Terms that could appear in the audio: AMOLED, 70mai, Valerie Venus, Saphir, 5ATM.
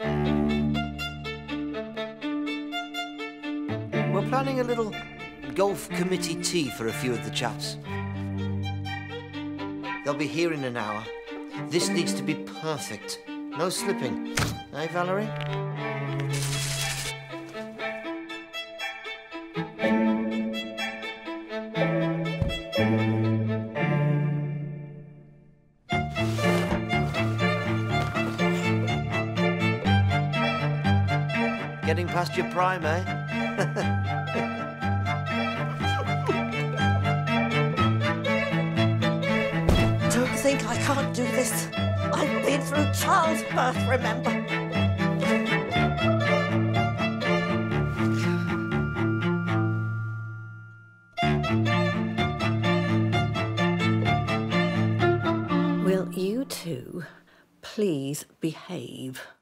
We're planning a little golf committee tea for a few of the chaps. They'll be here in an hour. This needs to be perfect. No slipping. Eh, Valerie? Getting past your prime, eh? I think I can't do this. I've been through childbirth, remember? Will you two please behave?